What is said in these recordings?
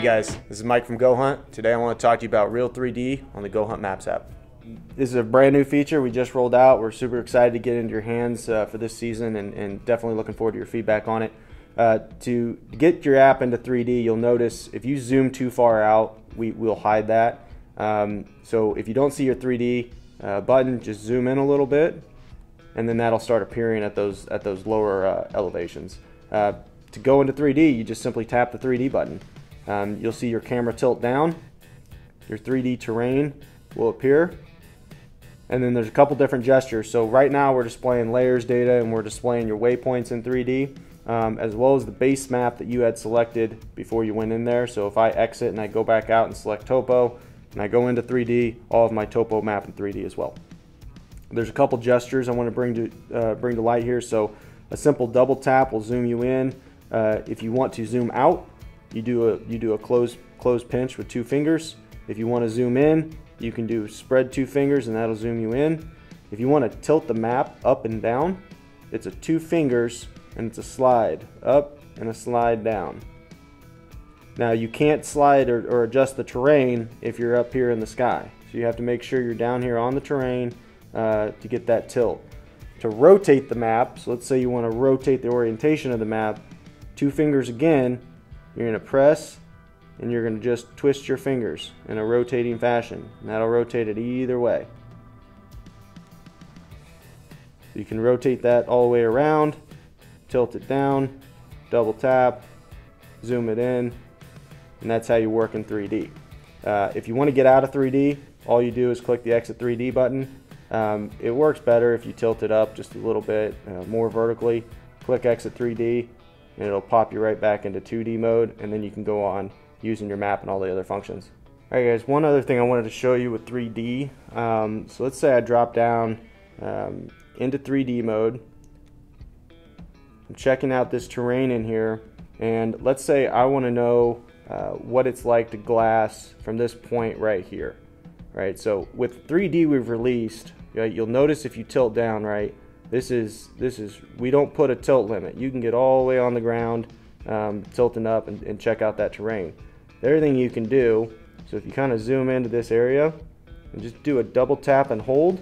Hey guys, this is Mike from GoHUNT. Today I want to talk to you about Real 3D on the GoHUNT Maps app. This is a brand new feature we just rolled out. We're super excited to get into your hands for this season and definitely looking forward to your feedback on it. To get your app into 3D, you'll notice if you zoom too far out, we'll hide that. So if you don't see your 3D button, just zoom in a little bit and then that'll start appearing at those lower elevations. To go into 3D, you just simply tap the 3D button. You'll see your camera tilt down, your 3D terrain will appear, and then there's a couple different gestures. So right now we're displaying layers data and we're displaying your waypoints in 3D, as well as the base map that you had selected before you went in there. So if I exit and I go back out and select topo, and I go into 3D, all of my topo map in 3D as well. There's a couple gestures I want to bring to light here. So a simple double tap will zoom you in. If you want to zoom out, you do a close pinch with two fingers. If you want to zoom in, you can do spread two fingers and that'll zoom you in. If you want to tilt the map up and down, it's a two fingers and it's a slide up and a slide down. Now you can't slide or adjust the terrain if you're up here in the sky. So you have to make sure you're down here on the terrain to get that tilt. To rotate the map, so let's say you want to rotate the orientation of the map, two fingers again, you're going to press and you're going to just twist your fingers in a rotating fashion. And that'll rotate it either way. You can rotate that all the way around, tilt it down, double tap, zoom it in, and that's how you work in 3D. If you want to get out of 3D, all you do is click the exit 3D button. It works better if you tilt it up just a little bit more vertically. Click exit 3D. And it'll pop you right back into 2D mode, and then you can go on using your map and all the other functions. All right guys, one other thing I wanted to show you with 3D. So let's say I drop down into 3D mode. I'm checking out this terrain in here, and let's say I want to know what it's like to glass from this point right here. Right, so with 3D we've released, right, you'll notice if you tilt down, right, This is we don't put a tilt limit. You can get all the way on the ground, tilting up and check out that terrain. Everything you can do, so if you kind of zoom into this area and just do a double tap and hold,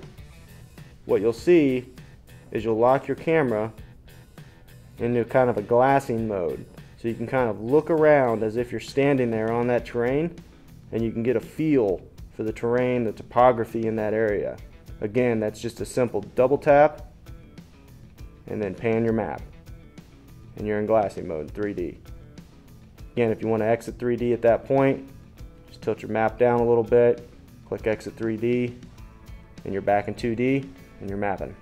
what you'll see is you'll lock your camera into kind of a glassing mode. So you can kind of look around as if you're standing there on that terrain and you can get a feel for the terrain, the topography in that area. Again, that's just a simple double tap and then pan your map, and you're in glassing mode, 3D. Again, if you want to exit 3D at that point, just tilt your map down a little bit, click exit 3D, and you're back in 2D, and you're mapping.